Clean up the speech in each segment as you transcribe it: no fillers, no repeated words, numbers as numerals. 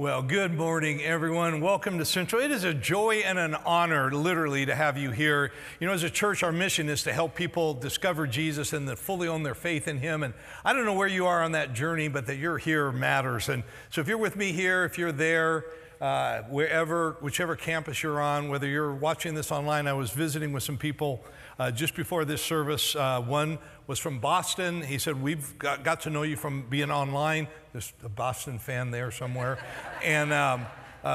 Well, good morning, everyone. Welcome to Central. It is a joy and an honor, literally, to have you here. You know, as a church, our mission is to help people discover Jesus and to fully own their faith in him. And I don't know where you are on that journey, but that you're here matters. And so if you're with me here, if you're there, whichever campus you're on, whether you're watching this online, I was visiting with some people just before this service. One was from Boston. He said, we've got to know you from being online. There's a Boston fan there somewhere. And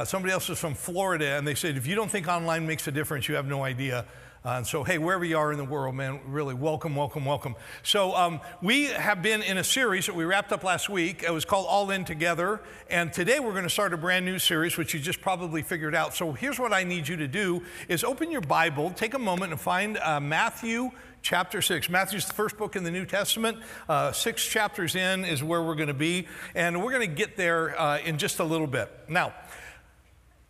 somebody else was from Florida, and they said, if you don't think online makes a difference, you have no idea. And so, hey, wherever you are in the world, man, really welcome, welcome, welcome. So we have been in a series that we wrapped up last week. It was called All In Together. And today we're going to start a brand new series, which you just probably figured out. So here's what I need you to do is open your Bible, take a moment and find Matthew chapter 6. Matthew's the first book in the New Testament. 6 chapters in is where we're going to be. And we're going to get there in just a little bit. Now,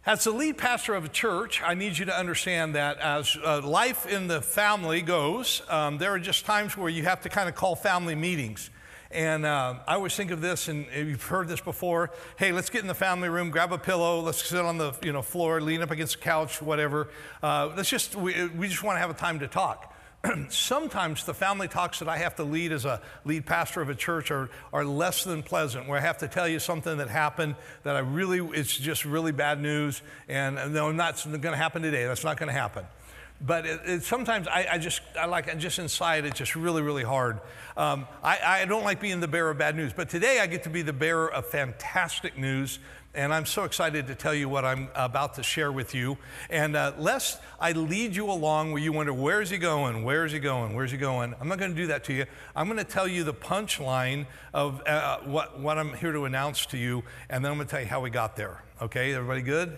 as the lead pastor of a church, I need you to understand that as life in the family goes, there are just times where you have to kind of call family meetings. And I always think of this, and you've heard this before, hey, let's get in the family room, grab a pillow, let's sit on the floor, lean up against the couch, whatever. We just want to have a time to talk. Sometimes the family talks that I have to lead as a lead pastor of a church are less than pleasant, where I have to tell you something that happened that it's just really bad news, and no, that's not going to happen today. That's not going to happen. But sometimes inside, it's just really, really hard. I don't like being the bearer of bad news, but today I get to be the bearer of fantastic news. And I'm so excited to tell you what I'm about to share with you. And lest I lead you along where you wonder, where's he going? Where's he going? Where's he going? I'm not going to do that to you. I'm going to tell you the punchline of what I'm here to announce to you. And then I'm going to tell you how we got there. Okay, everybody good?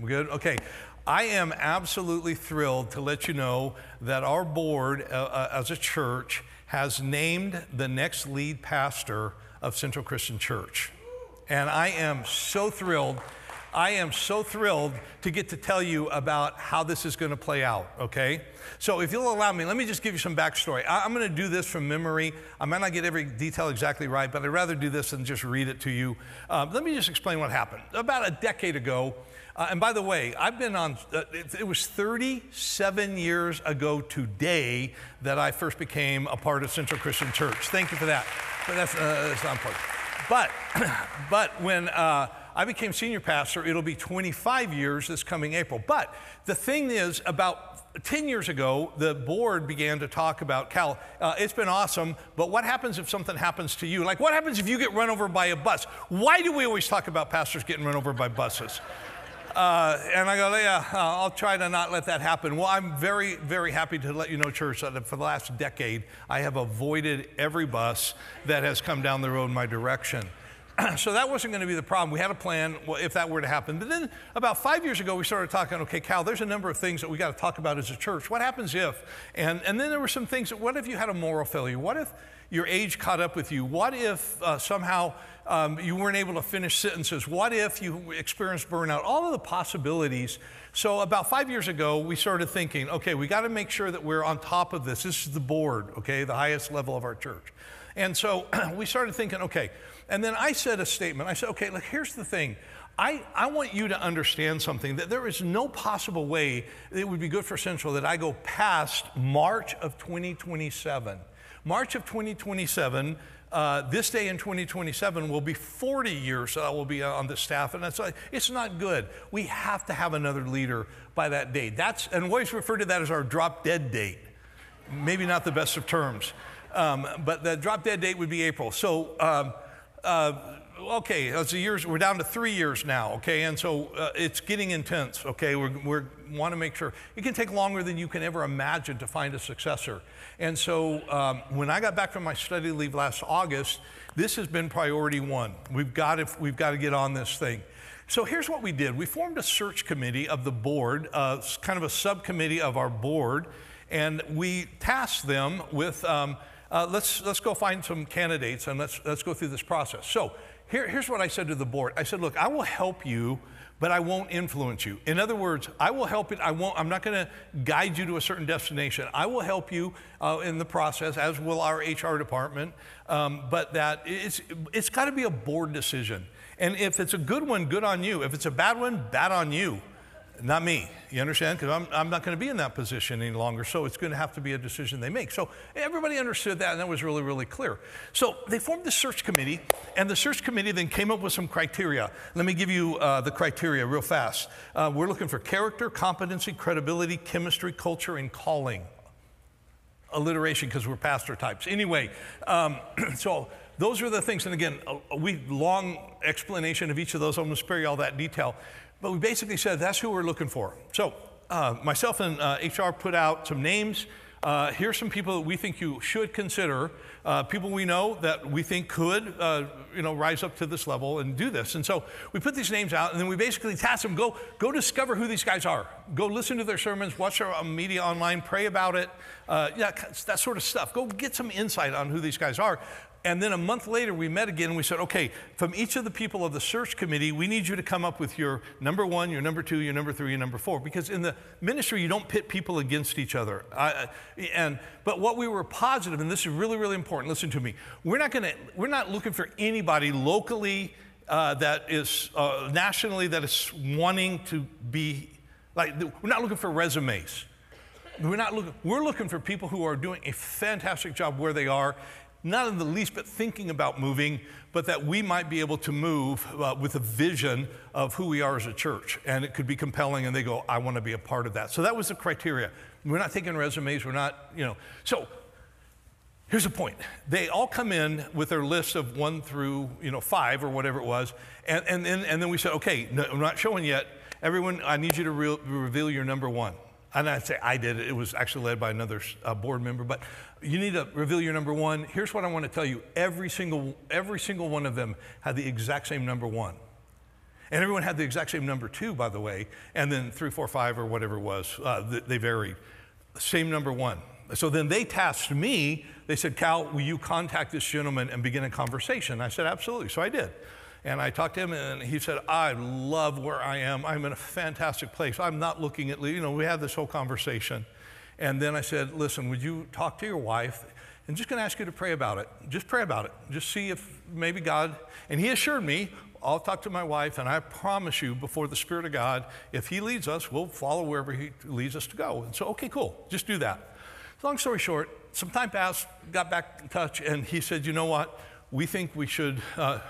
We good? Okay. I am absolutely thrilled to let you know that our board as a church has named the next lead pastor of Central Christian Church. And I am so thrilled to get to tell you about how this is going to play out, okay? So if you'll allow me, let me just give you some backstory. I'm going to do this from memory. I might not get every detail exactly right, but I'd rather do this than just read it to you. Let me just explain what happened. About a decade ago, and by the way, I've been on, it was 37 years ago today that I first became a part of Central Christian Church. Thank you for that. But that's not important. But when I became senior pastor, it'll be 25 years this coming April. But the thing is, about 10 years ago, the board began to talk about, Cal, it's been awesome, but what happens if something happens to you? Like, what happens if you get run over by a bus? Why do we always talk about pastors getting run over by buses? And I go, yeah, I'll try to not let that happen. Well, I'm very, very happy to let you know, church, that for the last decade, I have avoided every bus that has come down the road in my direction. So that wasn't going to be the problem. We had a plan if that were to happen. But then about 5 years ago, we started talking, okay, Cal, there's a number of things that we got to talk about as a church. What happens if? And then there were some things that, what if you had a moral failure? What if your age caught up with you? What if somehow you weren't able to finish sentences? What if you experienced burnout? All of the possibilities. So about 5 years ago, we started thinking, okay, we got to make sure that we're on top of this. This is the board, okay, the highest level of our church. And so we started thinking, okay. And then I said a statement. I said, okay, look, here's the thing. I want you to understand something, that there is no possible way it would be good for Central that I go past March of 2027. March of 2027, this day in 2027 will be 40 years that I will be on the staff. And that's, it's not good. We have to have another leader by that date. And we always refer to that as our drop dead date. Maybe not the best of terms. But the drop dead date would be April. So, okay, as the years, we're down to 3 years now, okay? And so it's getting intense, okay? We want to make sure. It can take longer than you can ever imagine to find a successor. And so when I got back from my study leave last August, this has been priority one. We've got to get on this thing. So here's what we did. We formed a search committee of the board, kind of a subcommittee of our board, and we tasked them with let's go find some candidates and let's go through this process. So here's what I said to the board. I said, look, I will help you, but I won't influence you. In other words, I will help it. I'm not going to guide you to a certain destination. I will help you in the process, as will our HR department. But that it's got to be a board decision. And if it's a good one, good on you. If it's a bad one, bad on you, not me. You understand? Because I'm not going to be in that position any longer. So it's going to have to be a decision they make. So everybody understood that, and that was really, really clear. So they formed the search committee, and the search committee then came up with some criteria. Let me give you the criteria real fast. We're looking for character, competency, credibility, chemistry, culture, and calling. Alliteration, because we're pastor types. Anyway, so those are the things. And again, we long explanation of each of those. I'm going to spare you all that detail. But we basically said that's who we're looking for. So myself and HR put out some names. Here's some people that we think you should consider, people we know that we think could, rise up to this level and do this. And so we put these names out, and then we basically tasked them, go discover who these guys are. Go listen to their sermons, watch our media online, pray about it, that sort of stuff. Go get some insight on who these guys are. And then a month later, we met again, and we said, okay, from each of the people of the search committee, we need you to come up with your number one, your number two, your number three, your number four. Because in the ministry, you don't pit people against each other. But what we were positive, and this is really, really important, listen to me, we're not looking for anybody locally that is nationally that is wanting to be, like, we're not looking for resumes. We're looking for people who are doing a fantastic job where they are, not in the least, but thinking about moving, but that we might be able to move with a vision of who we are as a church. And it could be compelling, and they go, I want to be a part of that. So that was the criteria. We're not taking resumes. We're not, So here's the point. They all come in with their list of 1 through 5 or whatever it was. And then we said, okay, no, I'm not showing yet. Everyone, I need you to reveal your number one. And I'd say I did it. It was actually led by another board member. But you need to reveal your number one. Here's what I want to tell you. Every single one of them had the exact same number one. And everyone had the exact same number two, by the way. And then 3, 4, 5 or whatever it was. They varied. Same number one. So then they tasked me. They said, Cal, will you contact this gentleman and begin a conversation? I said, absolutely. So I did. And I talked to him, and he said, I love where I am. I'm in a fantastic place. I'm not looking at, we had this whole conversation. And then I said, listen, would you talk to your wife? I'm just going to ask you to pray about it. Just pray about it. Just see if maybe God. And he assured me, I'll talk to my wife, and I promise you before the Spirit of God, if he leads us, we'll follow wherever he leads us to go. And so, okay, cool. Just do that. Long story short, some time passed, got back in touch, and he said, you know what? We think we should at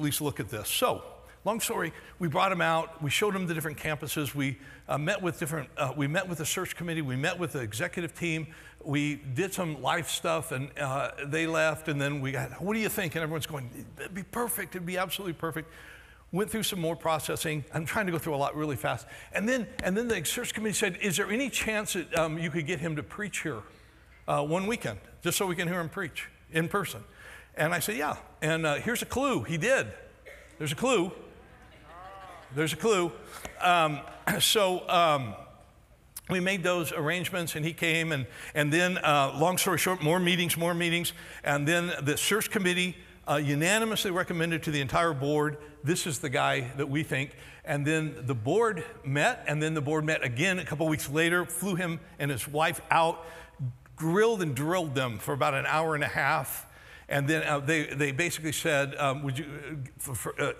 least look at this. So, long story, we brought him out. We showed him the different campuses. We met with the search committee. We met with the executive team. We did some life stuff, and they left. And then we got, what do you think? And everyone's going, it'd be perfect. It'd be absolutely perfect. Went through some more processing. I'm trying to go through a lot really fast. And then the search committee said, is there any chance that you could get him to preach here one weekend, just so we can hear him preach in person? And I said, yeah. And here's a clue. He did. There's a clue. There's a clue. We made those arrangements, and he came. And then long story short, more meetings. And then the search committee unanimously recommended to the entire board, this is the guy that we think. And then the board met. And then the board met again a couple weeks later, flew him and his wife out, drilled them for about an hour and a half. And then they basically said, would you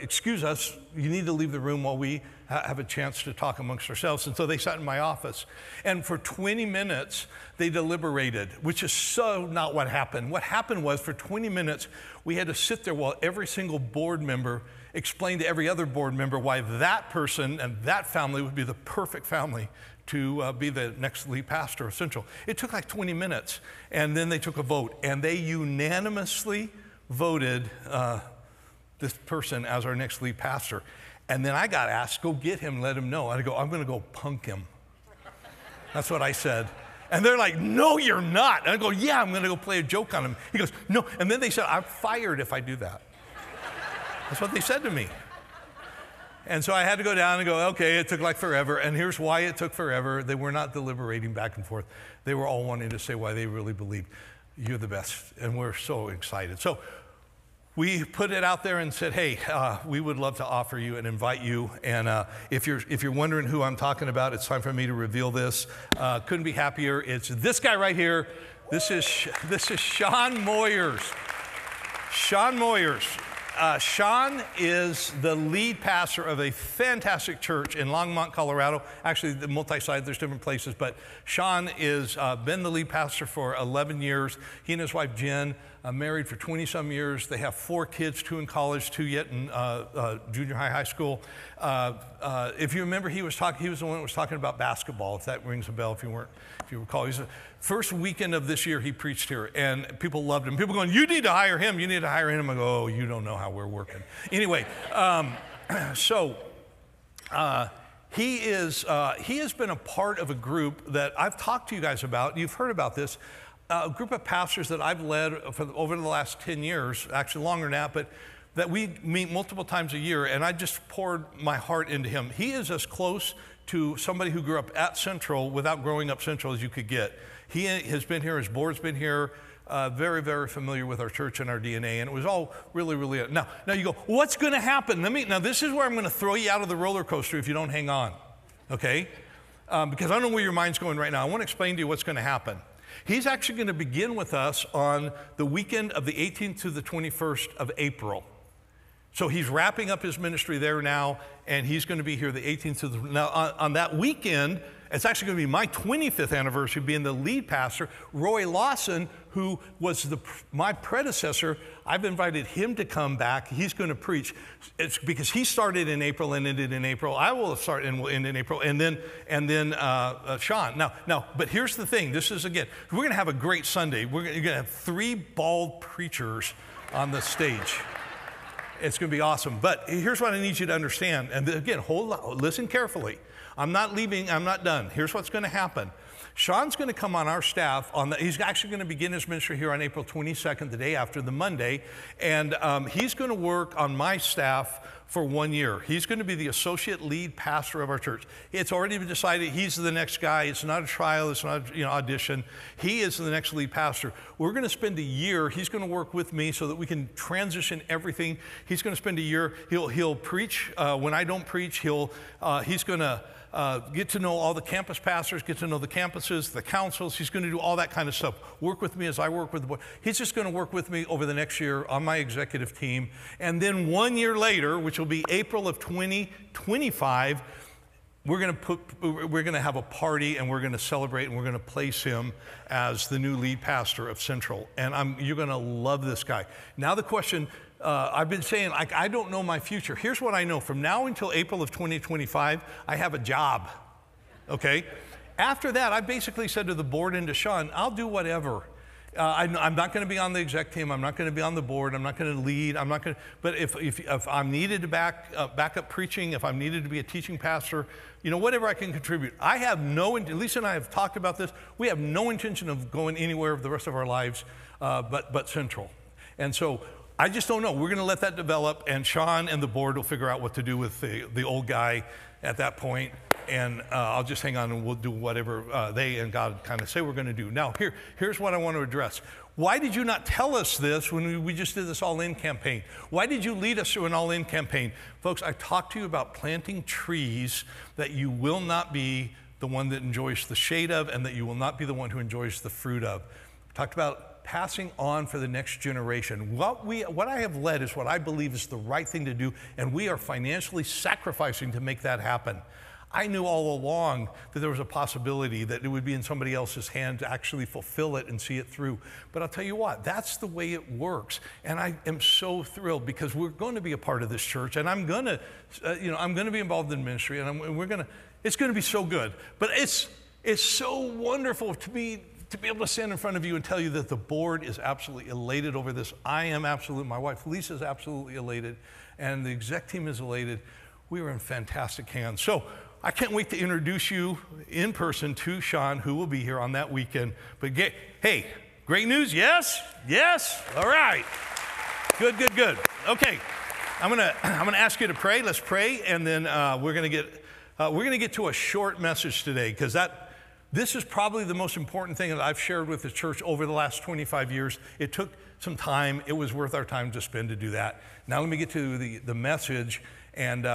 excuse us? You need to leave the room while we have a chance to talk amongst ourselves. And so they sat in my office. And for 20 minutes, they deliberated, which is so not what happened. What happened was for 20 minutes, we had to sit there while every single board member explained to every other board member why that person and that family would be the perfect family to be the next lead pastor of Central. It took like 20 minutes, and then they took a vote, and they unanimously voted this person as our next lead pastor. And then I got asked, go get him, let him know. I go, I'm going to go punk him. That's what I said. And they're like, no, you're not. And I go, yeah, I'm going to go play a joke on him. He goes, no. And then they said, I'm fired if I do that. That's what they said to me. And so I had to go down and go, okay, it took like forever. And here's why it took forever. They were not deliberating back and forth. They were all wanting to say why they really believed you're the best. And we're so excited. So we put it out there and said, hey, we would love to offer you and invite you. And if you're wondering who I'm talking about, it's time for me to reveal this. Couldn't be happier. It's this guy right here. This is Sean Moyers. Sean Moyers. Sean is the lead pastor of a fantastic church in Longmont, Colorado. Actually, the multi-site, there's different places, but Sean has been the lead pastor for 11 years. He and his wife, Jen, are married for 20-some years. They have 4 kids, 2 in college, 2 yet in junior high, high school. If you remember, he was the one that was talking about basketball, if that rings a bell, if you recall. He's the first weekend of this year he preached here, and people loved him. People going, you need to hire him, you need to hire him. I go, oh, you don't know how we're working. Anyway, he has been a part of a group that I've talked to you guys about. You've heard about this, a group of pastors that I've led for over the last 10 years, actually longer now, but that we meet multiple times a year, and I just poured my heart into him. He is as close to somebody who grew up at Central without growing up Central as you could get. He has been here, his board's been here, very, very familiar with our church and our DNA, and it was all really, really. Now you go, what's going to happen? Now this is where I'm going to throw you out of the roller coaster if you don't hang on, okay? Because I don't know where your mind's going right now. I want to explain to you what's going to happen. He's actually going to begin with us on the weekend of the 18th to the 21st of April. So he's wrapping up his ministry there now, and he's going to be here the 18th of the, now on that weekend, it's actually going to be my 25th anniversary being the lead pastor. Roy Lawson, who was my predecessor, I've invited him to come back. He's going to preach. It's because he started in April and ended in April. I will start and will end in April, and then Sean. Now, but here's the thing. This is again, we're going to have a great Sunday. You're going to have 3 bald preachers on the stage. It's going to be awesome. But here's what I need you to understand. And again, listen carefully. I'm not leaving. I'm not done. Here's what's going to happen. Sean's going to come on our staff. He's actually going to begin his ministry here on April 22nd, the day after the Monday. And he's going to work on my staff for 1 year. He's going to be the associate lead pastor of our church. It's already been decided he's the next guy. It's not a trial. It's not audition. He is the next lead pastor. We're going to spend a year. He's going to work with me so that we can transition everything. He's going to spend a year. He'll preach when I don't preach. He's going to get to know all the campus pastors, get to know the campuses, the councils. He's going to do all that kind of stuff. Work with me as I work with the board. He's just going to work with me over the next year on my executive team. And then 1 year later, which will be April of 2025, we're going to have a party, and we're going to celebrate, and we're going to place him as the new lead pastor of Central. And you're going to love this guy. Now the question, I've been saying, I don't know my future. Here's what I know. From now until April of 2025, I have a job, okay? After that, I basically said to the board and to Sean, I'll do whatever. I'm not going to be on the exec team. I'm not going to be on the board. I'm not going to lead. I'm not going to, but if I'm needed to back up preaching, if I'm needed to be a teaching pastor, whatever I can contribute. I have no, Lisa and I have talked about this. We have no intention of going anywhere the rest of our lives but Central. And so, I just don't know. We're going to let that develop, and Sean and the board will figure out what to do with the old guy at that point, and I'll just hang on, and we'll do whatever they and God kind of say we're going to do. Now, here's what I want to address. Why did you not tell us this when we just did this all-in campaign? Why did you lead us through an all-in campaign? Folks, I talked to you about planting trees that you will not be the one that enjoys the shade of, and that you will not be the one who enjoys the fruit of. I talked about passing on for the next generation. What I have led is what I believe is the right thing to do, and we are financially sacrificing to make that happen. I knew all along that there was a possibility that it would be in somebody else's hand to actually fulfill it and see it through. But I'll tell you what, that's the way it works. And I am so thrilled because we're going to be a part of this church, and I'm going to, I'm going to be involved in ministry, and it's going to be so good. But it's so wonderful to me to be able to stand in front of you and tell you that the board is absolutely elated over this. I am absolutely, my wife Lisa is absolutely elated, and the exec team is elated. We are in fantastic hands. So I can't wait to introduce you in person to Sean, who will be here on that weekend. But hey, great news, yes? Yes? All right. Good, good, good. Okay, I'm gonna ask you to pray. Let's pray, and then we're gonna get to a short message today, because this is probably the most important thing that I've shared with the church over the last 25 years. It took some time. It was worth our time to spend to do that. Now let me get to the message, and then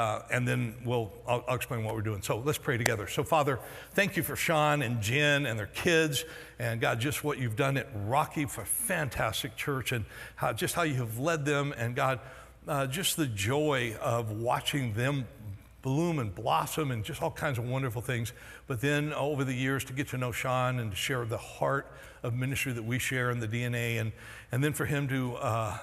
I'll explain what we're doing. So let's pray together. So Father, thank you for Sean and Jen and their kids, and God, just what you've done at Rocky, for a fantastic church, and just how you have led them. And God, just the joy of watching them bloom and blossom and just all kinds of wonderful things. But then over the years to get to know Sean and to share the heart of ministry that we share in the DNA, and then for him to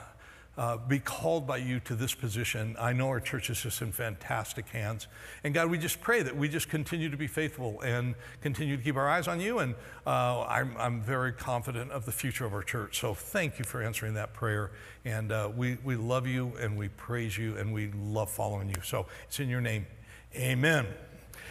be called by you to this position. I know our church is just in fantastic hands. And God, we just pray that we just continue to be faithful and continue to keep our eyes on you. And I'm very confident of the future of our church. So thank you for answering that prayer. And we love you and we praise you and we love following you. So it's in your name. Amen.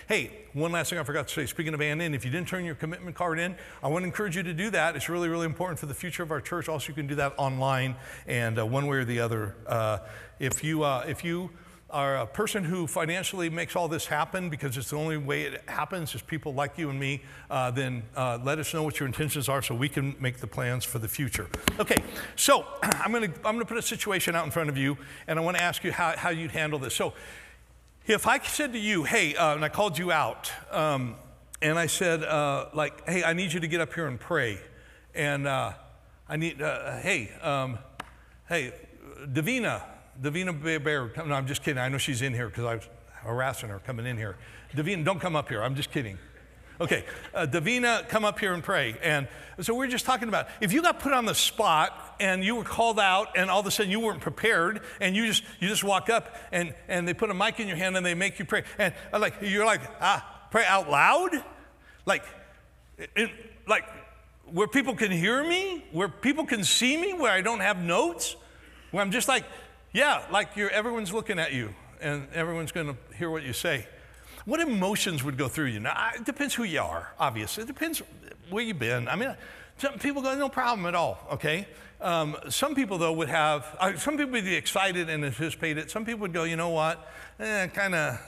Hey, one last thing I forgot to say. Speaking of and if you didn't turn your commitment card in, I want to encourage you to do that. It's really, really important for the future of our church. Also, you can do that online, and one way or the other. If you are a person who financially makes all this happen, because it's the only way it happens is people like you and me, then let us know what your intentions are so we can make the plans for the future. Okay, so I'm gonna put a situation out in front of you, and I want to ask you how you'd handle this. So, if I said to you, hey, and I called you out, and I said, hey, I need you to get up here and pray. And hey, Davina Bear, no, I'm just kidding. I know she's in here because I was harassing her coming in here. Davina, don't come up here. I'm just kidding. Okay, Davina, come up here and pray. And so we're just talking about, if you got put on the spot and you were called out and all of a sudden you weren't prepared and you just walk up and they put a mic in your hand and they make you pray. And pray out loud? Like where people can hear me? Where people can see me? Where I don't have notes? Where I'm just everyone's looking at you and everyone's gonna hear what you say. What emotions would go through you? Now, it depends who you are, obviously. It depends where you've been. I mean, some people go, no problem at all, okay? Some people, though, would have, some people would be excited and anticipate it. Some people would go, you know what? Kind of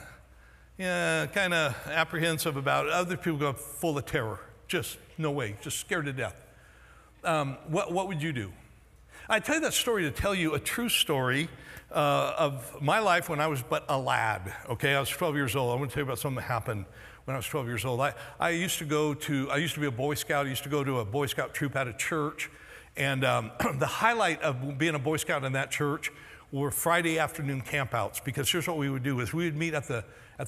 apprehensive about it. Other people go full of terror. Just no way, just scared to death. What would you do? I tell you that story to tell you a true story of my life when I was but a lad, okay? I was 12 years old. I want to tell you about something that happened when I was 12 years old. I used to be a Boy Scout. I used to go to a Boy Scout troop at a church. And the highlight of being a Boy Scout in that church were Friday afternoon campouts, because here's what we would do is we would meet at the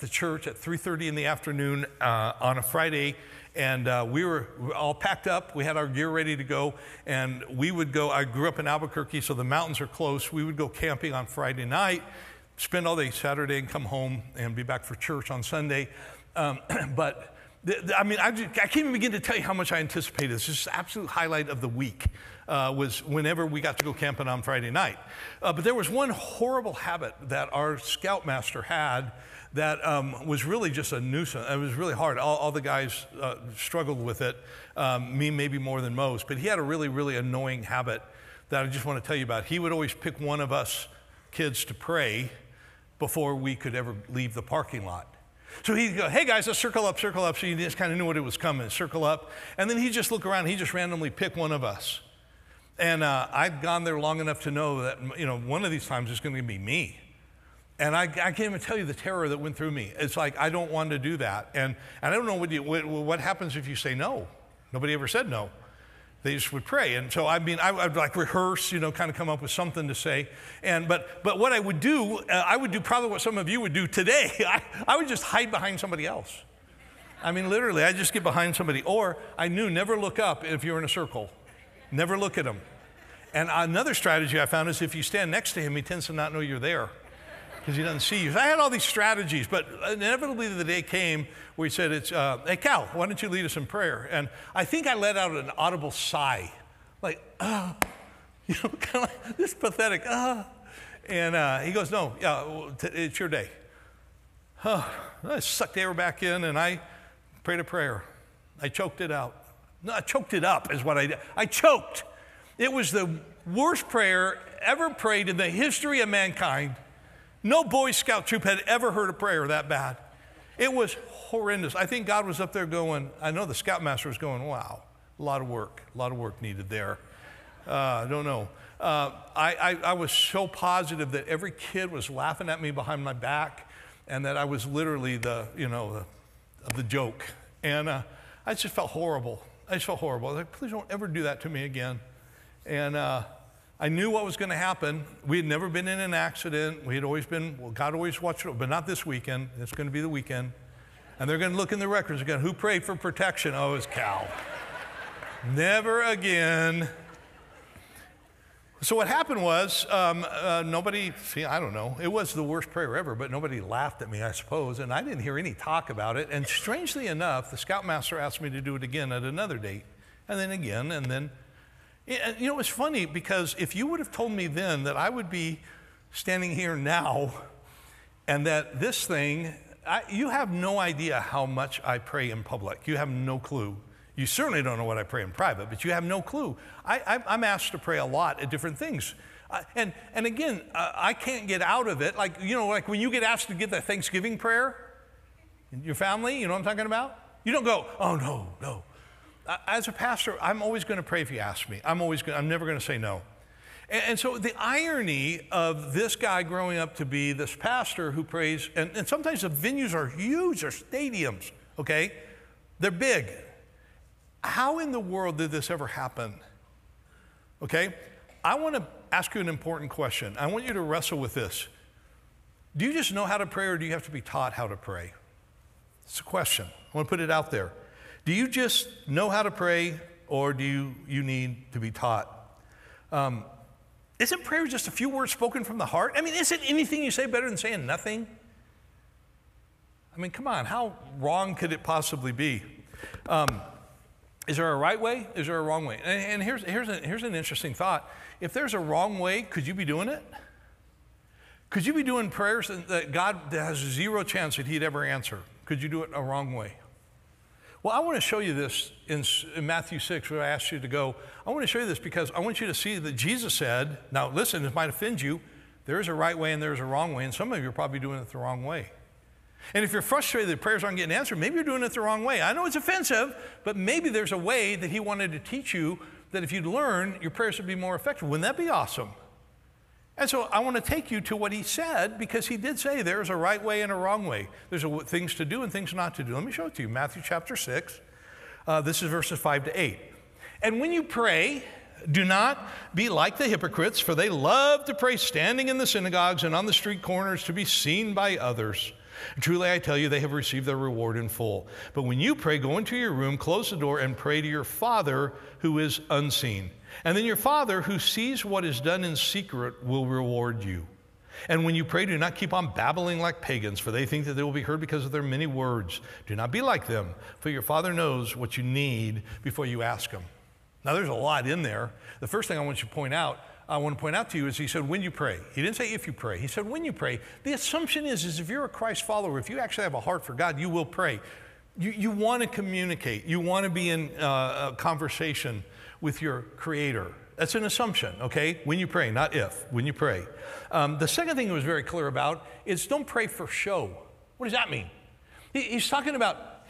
church at 3:30 in the afternoon on a Friday, and we were all packed up. We had our gear ready to go, and we would go. I grew up in Albuquerque, so the mountains are close. We would go camping on Friday night, spend all day Saturday, and come home and be back for church on Sunday. I can't even begin to tell you how much I anticipated this. This is the absolute highlight of the week was whenever we got to go camping on Friday night. But there was one horrible habit that our scoutmaster had that was really just a nuisance. It was really hard. All the guys struggled with it, me maybe more than most. But he had a really, really annoying habit that I just want to tell you about. He would always pick one of us kids to pray before we could ever leave the parking lot. So he'd go, hey guys, let's circle up. So you just kind of knew what it was coming, circle up. And then he'd just look around, he'd just randomly pick one of us. And I'd gone there long enough to know that, you know, one of these times it's going to be me. And I can't even tell you the terror that went through me. It's like, I don't want to do that. And I don't know what happens if you say no. Nobody ever said no. They just would pray. And so, I mean, I would like rehearse, you know, kind of come up with something to say. And but what I would do, probably what some of you would do today. I would just hide behind somebody else. I mean, literally, I'd just get behind somebody. Or I knew never look up if you're in a circle. Never look at him. And another strategy I found is if you stand next to him, he tends to not know you're there, because he doesn't see you. So I had all these strategies, but inevitably the day came where he said, hey Cal, why don't you lead us in prayer? And I think I let out an audible sigh, like, kind of like this pathetic, And he goes, no, yeah, it's your day. I sucked the air back in and I prayed a prayer. I choked it out. No, I choked it up is what I did. I choked. It was the worst prayer ever prayed in the history of mankind. No Boy Scout troop had ever heard a prayer that bad. It was horrendous. I think God was up there going, I know the scoutmaster was going, wow, a lot of work needed there. I don't know. I was so positive that every kid was laughing at me behind my back and that I was literally the joke. And I just felt horrible. I was like, please don't ever do that to me again. And I knew what was going to happen. We had never been in an accident. We had always been, well, God always watched it, but not this weekend. It's going to be the weekend. And they're going to look in the records again. Who prayed for protection? Oh, it was Cal. Never again. So what happened was nobody, see, I don't know. It was the worst prayer ever, but nobody laughed at me, I suppose. And I didn't hear any talk about it. And strangely enough, the scoutmaster asked me to do it again at another date. And then again, and then. You know, it's funny because if you would have told me then that I would be standing here now and that this thing, you have no idea how much I pray in public. You have no clue. You certainly don't know what I pray in private, but you have no clue. I'm asked to pray a lot at different things. And again, I can't get out of it. Like, you know, like when you get asked to give that Thanksgiving prayer, your family, you know what I'm talking about? You don't go, oh, no, no. As a pastor, I'm always going to pray if you ask me. I'm never going to say no. And so the irony of this guy growing up to be this pastor who prays, and sometimes the venues are huge, they're stadiums, okay? They're big. How in the world did this ever happen? Okay? I want to ask you an important question. I want you to wrestle with this. Do you just know how to pray, or do you have to be taught how to pray? It's a question. I want to put it out there. Do you just know how to pray, or do you need to be taught? Isn't prayer just a few words spoken from the heart? I mean, isn't anything you say better than saying nothing? I mean, come on, how wrong could it possibly be? Is there a right way? Is there a wrong way? And here's an interesting thought. If there's a wrong way, could you be doing it? Could you be doing prayers that God has zero chance that he'd ever answer? Could you do it a wrong way? Well, I want to show you this in Matthew 6, where I asked you to go. I want to show you this because I want you to see that Jesus said, now listen, this might offend you, there is a right way and there is a wrong way, and some of you are probably doing it the wrong way. And if you're frustrated that prayers aren't getting answered, maybe you're doing it the wrong way. I know it's offensive, but maybe there's a way that he wanted to teach you that if you'd learn, your prayers would be more effective. Wouldn't that be awesome? And so I want to take you to what he said, because he did say there's a right way and a wrong way. There's things to do and things not to do. Let me show it to you. Matthew chapter 6. This is verses 5 to 8. And when you pray, do not be like the hypocrites, for they love to pray standing in the synagogues and on the street corners to be seen by others. Truly, I tell you, they have received their reward in full. But when you pray, go into your room, close the door, and pray to your Father who is unseen. And then your Father who sees what is done in secret will reward you. And when you pray, do not keep on babbling like pagans, for they think that they will be heard because of their many words. Do not be like them, for your Father knows what you need before you ask him. Now, there's a lot in there. The first thing I want to point out to you is he said, when you pray. He didn't say if you pray. He said, when you pray. The assumption is if you're a Christ follower, if you actually have a heart for God, you will pray. You want to communicate. You want to be in a conversation with your Creator. That's an assumption, okay? When you pray, not if. When you pray. The second thing he was very clear about is don't pray for show. What does that mean? He's talking about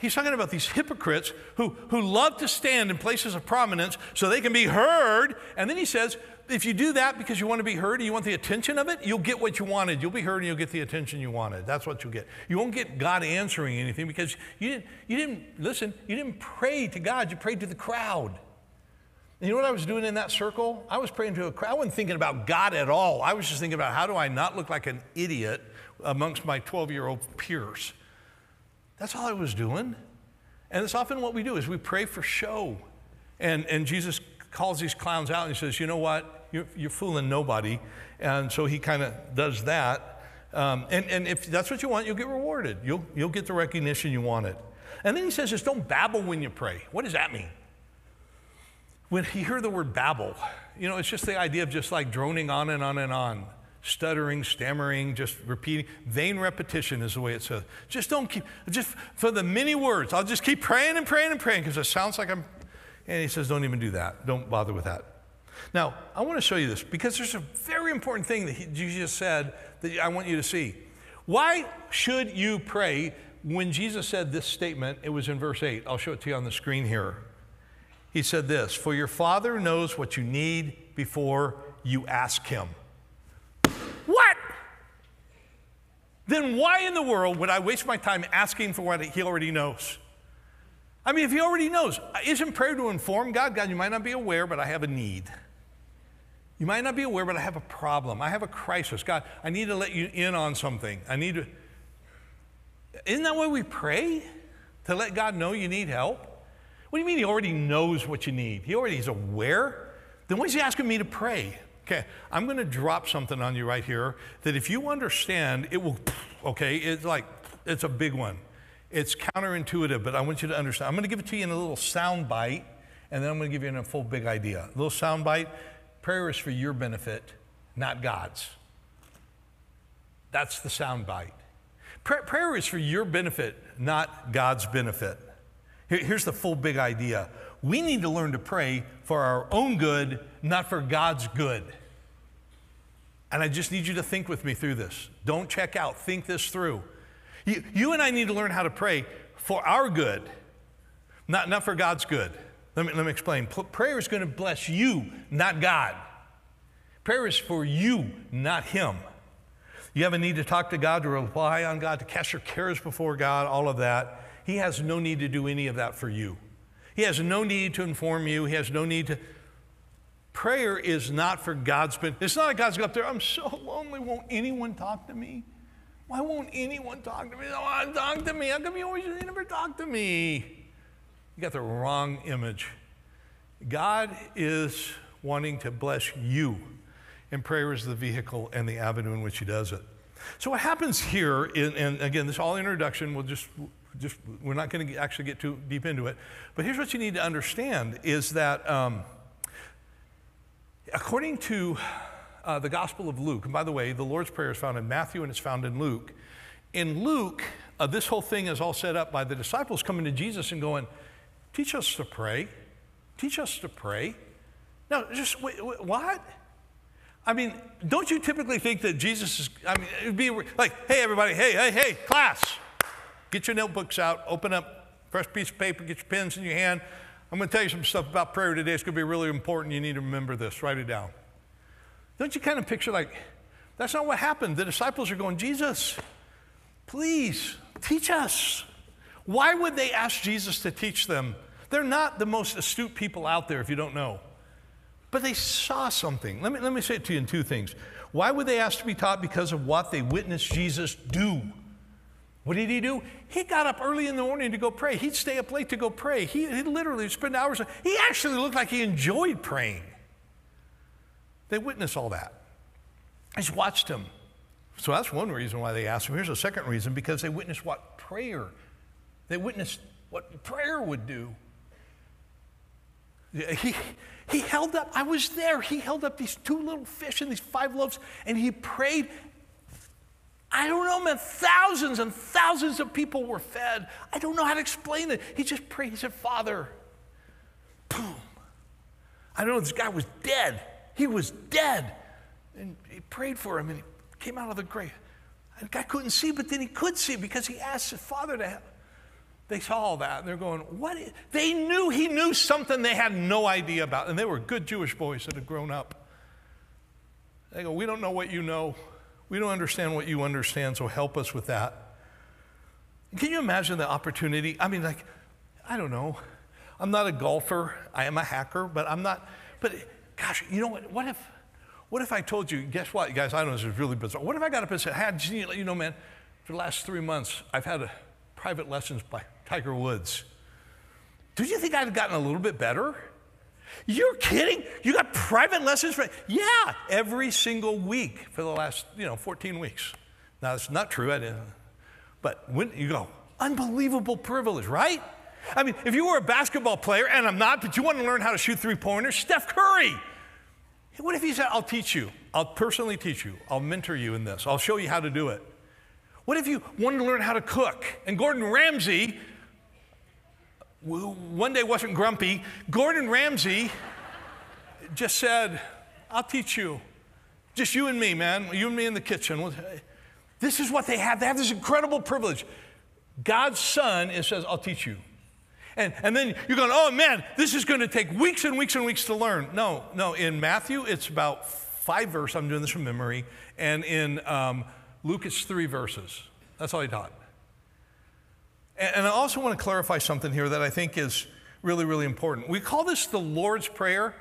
these hypocrites who love to stand in places of prominence so they can be heard. And then he says, if you do that because you want to be heard and you want the attention of it, you'll get what you wanted. You'll be heard and you'll get the attention you wanted. That's what you'll get. You won't get God answering anything because you didn't pray to God. You prayed to the crowd. And you know what I was doing in that circle? I was praying to a crowd. I wasn't thinking about God at all. I was just thinking about how do I not look like an idiot amongst my 12-year-old peers. That's all I was doing. And it's often what we do is we pray for show. And Jesus calls these clowns out and he says, you know what? You're fooling nobody. And so he kind of does that. And if that's what you want, you'll get rewarded. You'll get the recognition you wanted. And then he says, just don't babble when you pray. What does that mean? When you hear the word babble, you know, it's just the idea of just like droning on and on and on, stuttering, stammering, just repeating. Vain repetition is the way it says. Just don't keep, just for the many words, I'll just keep praying and praying and praying because it sounds like I'm, and he says, don't even do that. Don't bother with that. Now, I want to show you this because there's a very important thing that Jesus said that I want you to see. Why should you pray? When Jesus said this statement, it was in verse 8. I'll show it to you on the screen here. He said this, for your Father knows what you need before you ask him. What? Then why in the world would I waste my time asking for what he already knows? I mean, if he already knows, isn't prayer to inform God? God, you might not be aware, but I have a need. You might not be aware, but I have a problem. I have a crisis. God, I need to let you in on something. I need to. Isn't that why we pray? To let God know you need help? What do you mean he already knows what you need? He already is aware? Then why is he asking me to pray? Okay, I'm going to drop something on you right here that if you understand, it will, okay, it's like, it's a big one. It's counterintuitive, but I want you to understand. I'm going to give it to you in a little sound bite, and then I'm going to give you in a full big idea. A little sound bite. Prayer is for your benefit, not God's. That's the sound bite. Prayer is for your benefit, not God's benefit. Here's the full big idea. We need to learn to pray for our own good, not for God's good. And I just need you to think with me through this. Don't check out. Think this through. You and I need to learn how to pray for our good, not for God's good. Let me explain. Prayer is going to bless you, not God. Prayer is for you, not him. You have a need to talk to God, to rely on God, to cast your cares before God, all of that. He has no need to do any of that for you. He has no need to inform you. He has no need to. Prayer is not for God's benefit. It's not that God's up there, I'm so lonely, won't anyone talk to me? Why won't anyone talk to me? No one talk to me. How come you always never talk to me? You got the wrong image. God is wanting to bless you, and prayer is the vehicle and the avenue in which he does it. So what happens here, and again, this all introduction, we're not going to actually get too deep into it, but here's what you need to understand is that according to the Gospel of Luke, and by the way, the Lord's Prayer is found in Matthew and it's found in Luke. In Luke, this whole thing is all set up by the disciples coming to Jesus and going, teach us to pray. Teach us to pray. No, just wait, what? I mean, don't you typically think that Jesus is, I mean, it'd be like, hey, everybody, hey, class. Get your notebooks out, open up, fresh piece of paper, get your pens in your hand. I'm going to tell you some stuff about prayer today. It's going to be really important. You need to remember this. Write it down. Don't you kind of picture like, that's not what happened. The disciples are going, Jesus, please teach us. Why would they ask Jesus to teach them? They're not the most astute people out there if you don't know. But they saw something. Let me say it to you in two things. Why would they ask to be taught? Because of what they witnessed Jesus do. What did he do? He got up early in the morning to go pray. He'd stay up late to go pray. He literally spent hours. He actually looked like he enjoyed praying. They witnessed all that. I just watched him. So that's one reason why they asked him. Here's a second reason, because they witnessed what prayer. They witnessed what prayer would do. He held up, I was there, he held up these two little fish and these 5 loaves, and he prayed. I don't know, man, thousands and thousands of people were fed. I don't know how to explain it. He just prayed. He said, Father, boom. I don't know, this guy was dead. He was dead. And he prayed for him, and he came out of the grave. The guy couldn't see, but then he could see because he asked his Father to help. They saw all that, and they're going, what? They knew he knew something they had no idea about, and they were good Jewish boys that had grown up. They go, we don't know what you know. We don't understand what you understand, so help us with that. Can you imagine the opportunity? I mean, like, I don't know. I'm not a golfer. I am a hacker, but I'm not. But gosh, you know what? What if I told you, guess what, guys, I know this is really bizarre. What if I got up and said, hey, you know, man, for the last 3 months, I've had a private lessons by Tiger Woods. Do you think I've gotten a little bit better? You're kidding? You got private lessons? Yeah, every single week for the last, 14 weeks. Now, that's not true. I didn't. But when you go, unbelievable privilege, right? I mean, if you were a basketball player, and I'm not, but you want to learn how to shoot three-pointers, Steph Curry. What if he said, I'll teach you. I'll personally teach you. I'll mentor you in this. I'll show you how to do it. What if you wanted to learn how to cook? And Gordon Ramsay, who one day wasn't grumpy, Gordon Ramsay just said, I'll teach you. Just you and me, man. You and me in the kitchen. This is what they have. They have this incredible privilege. God's son says, I'll teach you. And then you're going, oh, man, this is going to take weeks and weeks and weeks to learn. No. In Matthew, it's about 5 verses. I'm doing this from memory. And in Luke, it's 3 verses. That's all he taught. And I also want to clarify something here that I think is really, really important. We call this the Lord's Prayer,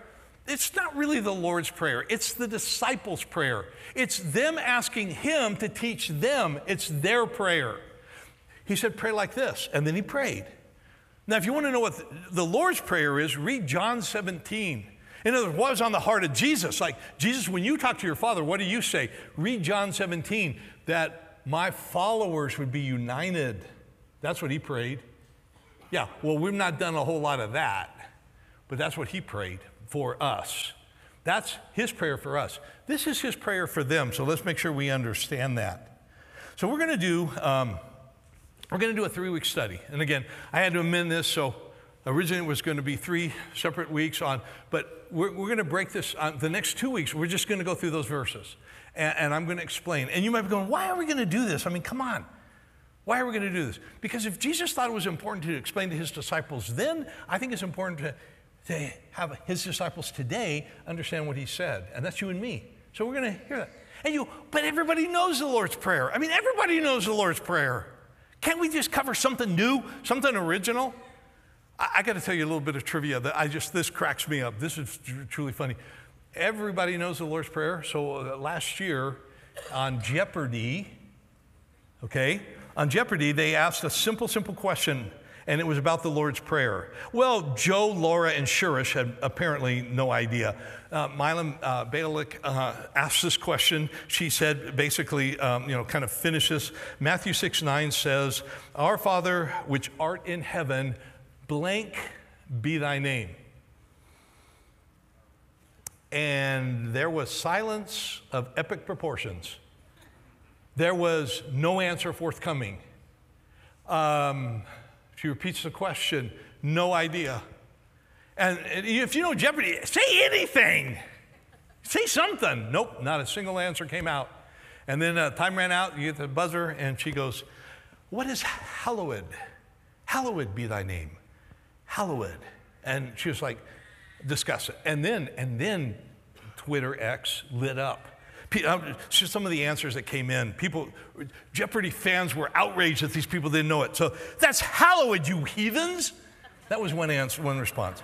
It's not really the Lord's Prayer. It's the disciples' prayer. It's them asking him to teach them. It's their prayer. He said, pray like this, and then he prayed. Now, if you want to know what the Lord's Prayer is, read John 17. In other words, what was on the heart of Jesus? Like, Jesus, when you talk to your Father, what do you say? Read John 17, that my followers would be united. That's what he prayed. Yeah, well, we've not done a whole lot of that, but that's what he prayed for us. That's his prayer for us. This is his prayer for them, so let's make sure we understand that. So we're going to do... We're going to do a 3-week study. And again, I had to amend this, so originally it was going to be 3 separate weeks on, but we're going to break this. The next 2 weeks, we're just going to go through those verses, and I'm going to explain. And you might be going, why are we going to do this? I mean, come on. Why are we going to do this? Because if Jesus thought it was important to explain to his disciples then, I think it's important to have his disciples today understand what he said, and that's you and me. So we're going to hear that. And you, but everybody knows the Lord's Prayer. I mean, everybody knows the Lord's Prayer. Can't we just cover something new, something original? I got to tell you a little bit of trivia that this cracks me up. This is truly funny. Everybody knows the Lord's Prayer. So last year on Jeopardy, they asked a simple question, and it was about the Lord's Prayer. Well, Joe, Laura, and Shurish had apparently no idea. Mayim Bialik asked this question. She said, basically, kind of finish this. Matthew 6:9 says, Our Father, which art in heaven, blank be thy name. And there was silence of epic proportions. There was no answer forthcoming. She repeats the question, no idea. And if you know Jeopardy, say anything. Say something. Nope, not a single answer came out. And then time ran out, you get the buzzer, and she goes, what is hallowed? Hallowed be thy name. Hallowed. And she was like, discuss it. And then Twitter X lit up. Some of the answers that came in. People, Jeopardy fans were outraged that these people didn't know it. So that's hallowed, you heathens. That was one answer, one response.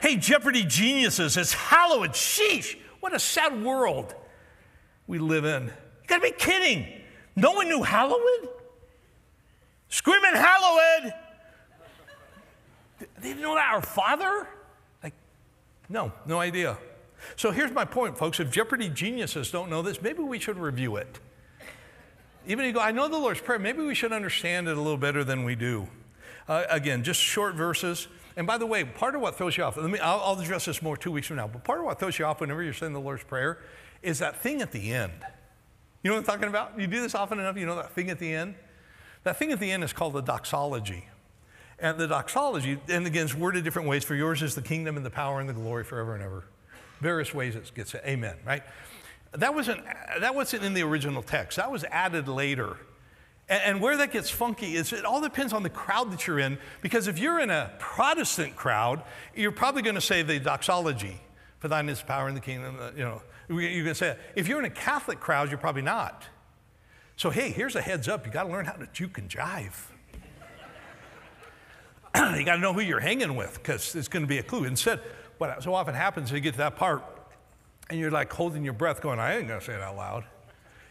Hey, Jeopardy geniuses, it's hallowed. Sheesh, what a sad world we live in. You gotta be kidding. No one knew hallowed? Screaming hallowed. They didn't know that our Father? Like, no idea. So here's my point, folks. If Jeopardy geniuses don't know this, maybe we should review it. Even if you go, I know the Lord's Prayer, maybe we should understand it a little better than we do. Again, just short verses. And by the way, part of what throws you off, I'll address this more 2 weeks from now, but part of what throws you off whenever you're saying the Lord's Prayer is that thing at the end. You know what I'm talking about? You do this often enough, you know that thing at the end? That thing at the end is called the doxology. And the doxology, and again, it's worded different ways. For yours is the kingdom and the power and the glory forever and ever. Various ways it gets it. Amen, right? That wasn't in the original text. That was added later. And where that gets funky is it all depends on the crowd that you're in, because if you're in a Protestant crowd, you're probably going to say the doxology, for thine is the power in the kingdom, you're going to say that. If you're in a Catholic crowd, you're probably not. So, hey, here's a heads up. You got to learn how to juke and jive. You got to know who you're hanging with, because it's going to be a clue. Instead, what so often happens is you get to that part and you're like holding your breath going, I ain't going to say it out loud.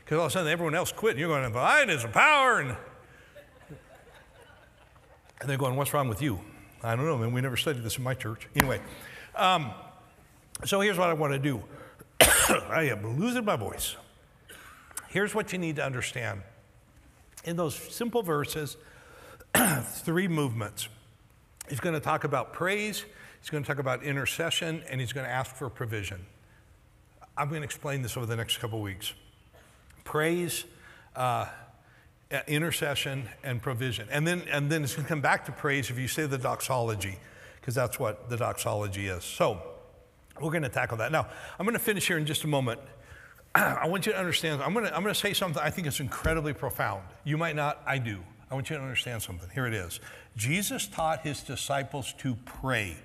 Because all of a sudden everyone else quit and you're going, thine is the power. And they're going, what's wrong with you? I don't know, man. We never studied this in my church. Anyway, so here's what I want to do. I am losing my voice. Here's what you need to understand. In those simple verses, 3 movements. He's going to talk about praise. He's going to talk about intercession, and he's going to ask for provision. I'm going to explain this over the next couple weeks. Praise, intercession, and provision. And then it's going to come back to praise if you say the doxology, because that's what the doxology is. So we're going to tackle that. Now, I'm going to finish here in just a moment. I want you to understand. I'm going to say something I think is incredibly profound. You might not. I do. I want you to understand something. Here it is. Jesus taught his disciples to pray.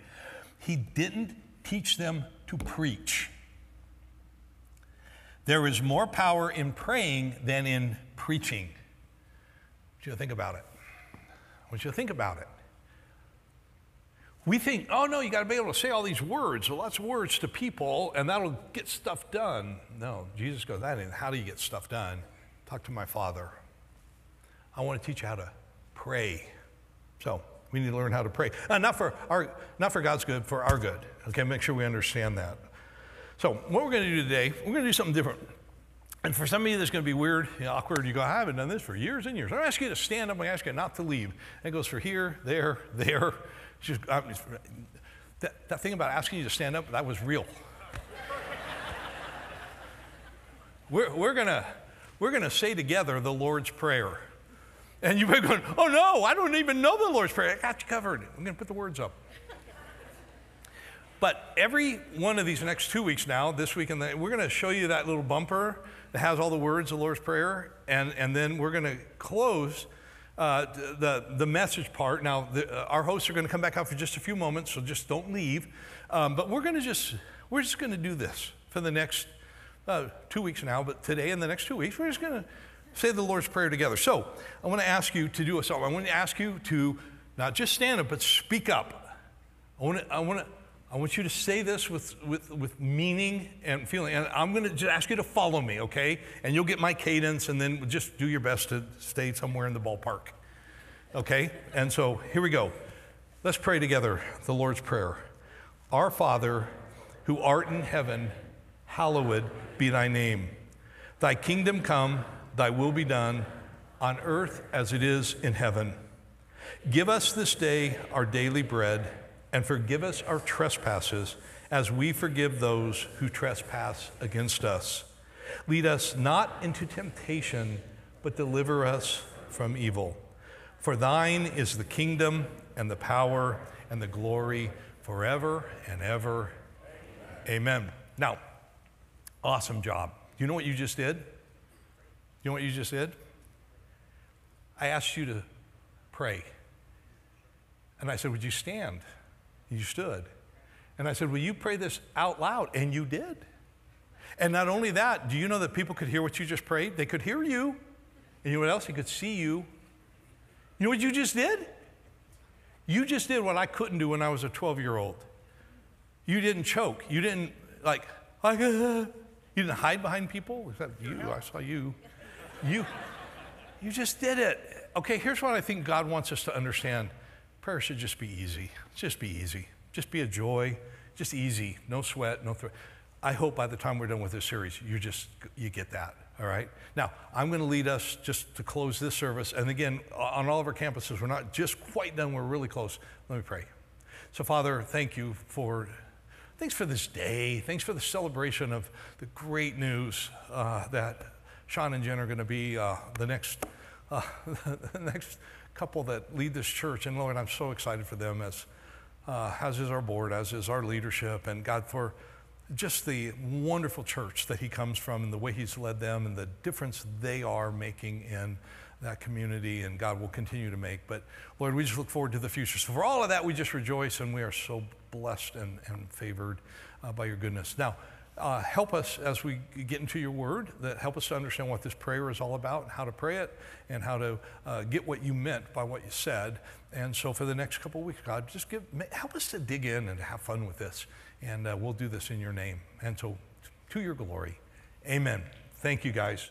He didn't teach them to preach. There is more power in praying than in preaching. I want you to think about it. We think, oh no, you got to be able to say all these words, lots of words to people, and that'll get stuff done. No, Jesus goes, that ain't how do you get stuff done? Talk to my Father. I want to teach you how to pray. So we need to learn how to pray. Not for God's good, for our good. Okay, make sure we understand that. So what we're going to do today, we're going to do something different. And for some of you, this is going to be weird, you know, awkward. You go, I haven't done this for years and years. I'm going to ask you to stand up. I'm going to ask you not to leave. It goes for here, there, there. Just, that thing about asking you to stand up, that was real. We're gonna say together the Lord's Prayer. And you've been going, oh no, I don't even know the Lord's Prayer. I got you covered. I'm gonna put the words up. But every one of these next 2 weeks now, this week and that, we're gonna show you that little bumper that has all the words of the Lord's Prayer, and then we're gonna close the message part. Now, our hosts are going to come back out for just a few moments, so just don't leave. But we're just going to do this for the next 2 weeks now. But today and the next 2 weeks, we're just going to say the Lord's Prayer together. So I want to ask you to do a song. I want to ask you to not just stand up, but speak up. I want you to say this with meaning and feeling. And I'm going to just ask you to follow me, okay? And you'll get my cadence, and then just do your best to stay somewhere in the ballpark, okay? And so here we go. Let's pray together the Lord's Prayer. Our Father, who art in heaven, hallowed be thy name. Thy kingdom come, thy will be done, on earth as it is in heaven. Give us this day our daily bread, and forgive us our trespasses as we forgive those who trespass against us. Lead us not into temptation, but deliver us from evil. For thine is the kingdom and the power and the glory forever and ever. Amen. Amen. Now, awesome job. Do you know what you just did? You know what you just did? I asked you to pray. And I said, would you stand? You stood. And I said, will you pray this out loud? And you did. And not only that, do you know that people could hear what you just prayed? They could hear you. And you know what else? They could see you. You know what you just did? You just did what I couldn't do when I was a 12-year-old. You didn't choke. You didn't, like, you didn't hide behind people. Except you. I saw you. You just did it. Okay, here's what I think God wants us to understand. Prayer should just be easy. Just be easy. Just be a joy. Just easy. No sweat, no threat. I hope by the time we're done with this series, you get that, all right? Now, I'm going to lead us just to close this service. And again, on all of our campuses, we're not just quite done. We're really close. Let me pray. So, Father, thanks for this day. Thanks for the celebration of the great news that Sean and Jen are going to be the next couple that lead this church. And Lord, I'm so excited for them, as is our board, as is our leadership, and God, for just the wonderful church that he comes from and the way he's led them and the difference they are making in that community, and God will continue to make. But Lord, we just look forward to the future. So for all of that, we just rejoice, and we are so blessed and favored by your goodness. Now, help us as we get into your word, that help us to understand what this prayer is all about, and how to pray it, and how to get what you meant by what you said. And so for the next couple of weeks, God, just help us to dig in and have fun with this. And we'll do this in your name. And so to your glory. Amen. Thank you, guys.